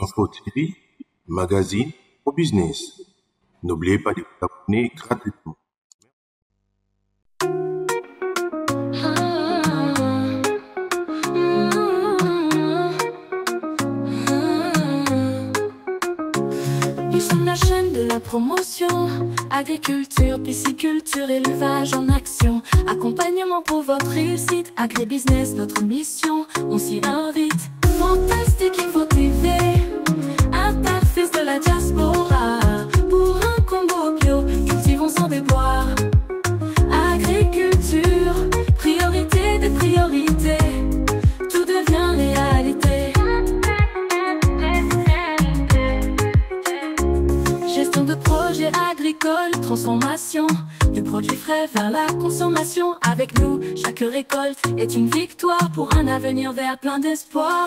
Info TV, magazine au business. N'oubliez pas de vous abonner gratuitement. Ils sont la chaîne de la promotion, agriculture, pisciculture, élevage en action, accompagnement pour votre réussite, agribusiness notre mission, on s'y invite. Fantastique Info TV, interface de la diaspora, pour un combo bio, cultivons sans déboire. Agriculture, priorité des priorités, tout devient réalité. De projets agricoles, transformation du produit frais vers la consommation. Avec nous, chaque récolte est une victoire pour un avenir vert plein d'espoir.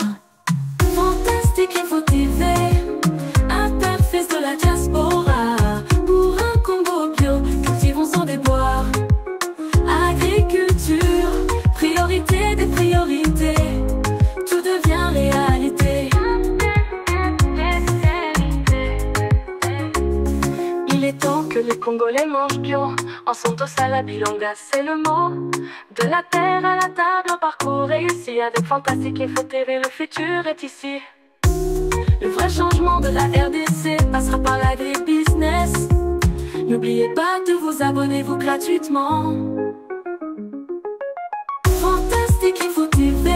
Fantastique Info TV, interface de la diaspora, pour un combo bio, cultivons sans déboire. Agriculture, priorité des priorités, tout devient réalité. Il est temps que les Congolais mangent bio, en s'endossant à la bilanga, c'est le mot. De la terre à la table, un parcours réussi avec Fantastique Info TV, le futur est ici. Le vrai changement de la RDC passera par l'agribusiness. N'oubliez pas de vous abonner, vous gratuitement. Fantastique Info TV,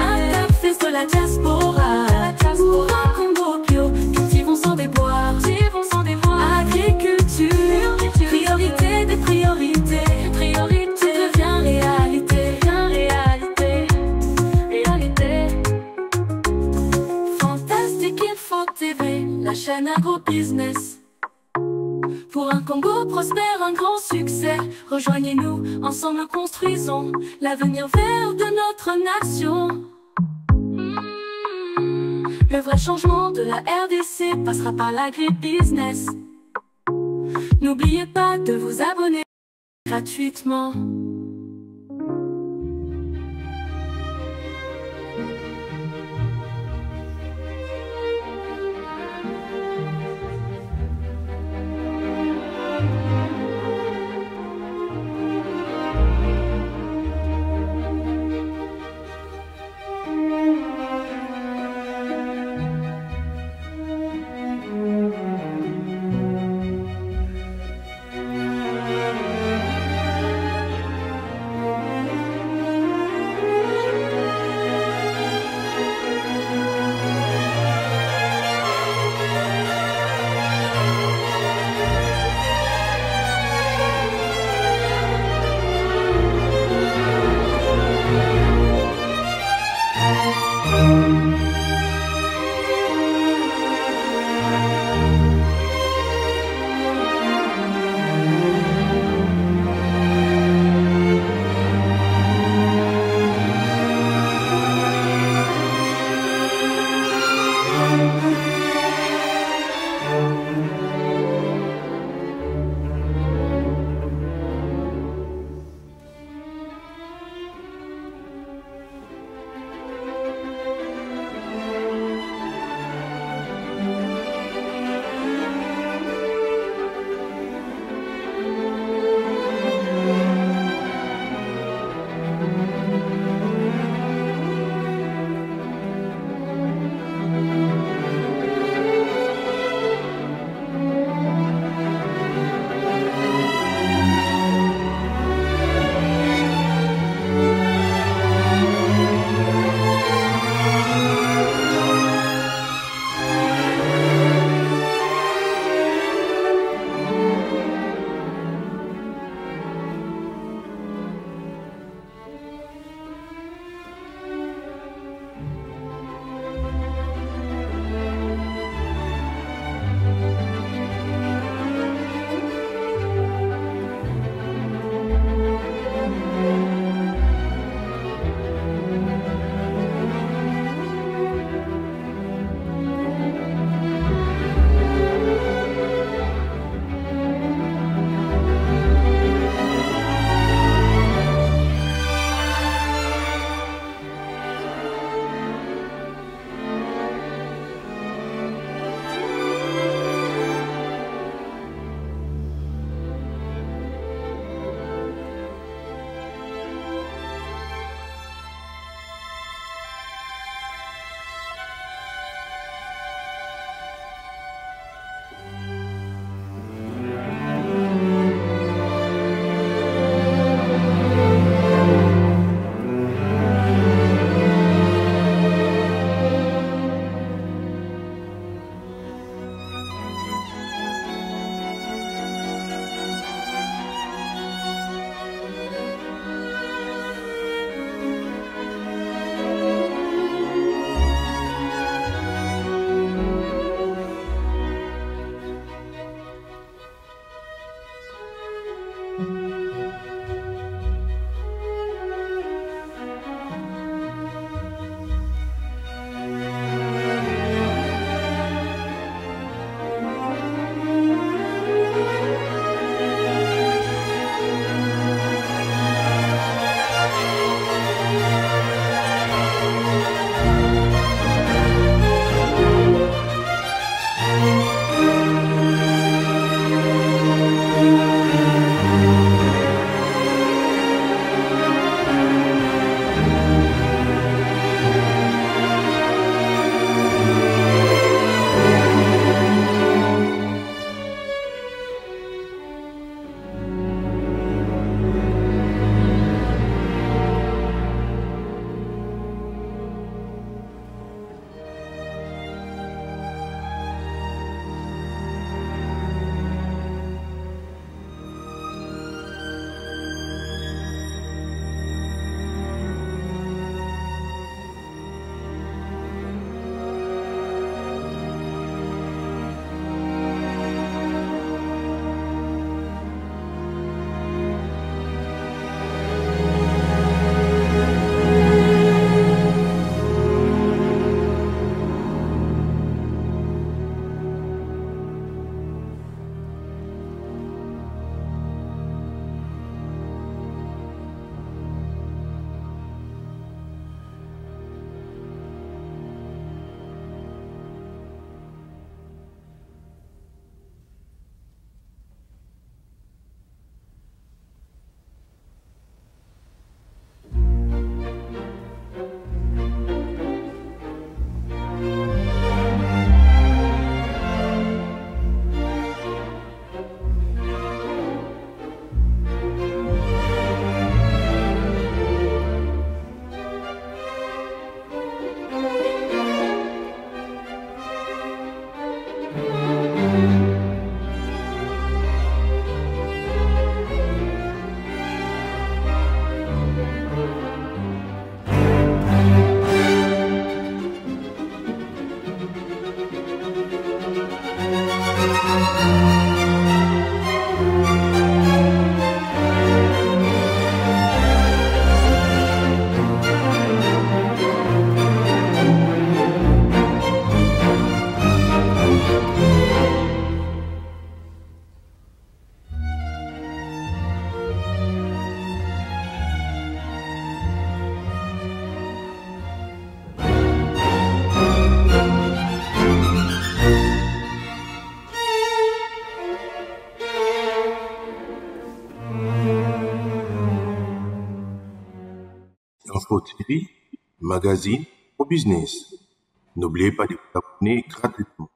interface de la diaspora, pour un combo bio, cultivons sans déboire. Priorité des priorités, priorité devient réalité, réalité, réalité. Fantastique Info TV, la chaîne agro-business. Pour un Congo prospère, un grand succès. Rejoignez-nous, ensemble construisons l'avenir vert de notre nation. Le vrai changement de la RDC passera par l'agribusiness. N'oubliez pas de vous abonner gratuitement. Info TV, magazine ou business. N'oubliez pas de vous abonner gratuitement.